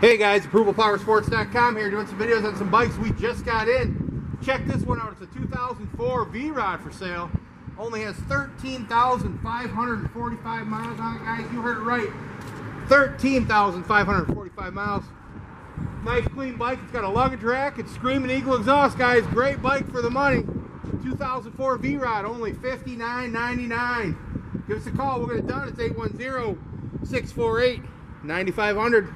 Hey guys, approvalpowersports.com here doing some videos on some bikes we just got in. Check this one out. It's a 2004 V-Rod for sale. Only has 13,545 miles on it, guys. You heard it right. 13,545 miles. Nice clean bike. It's got a luggage rack. It's Screamin' Eagle exhaust, guys. Great bike for the money. 2004 V-Rod, only $59.99. Give us a call. We'll get it done. It's 810-648-9500.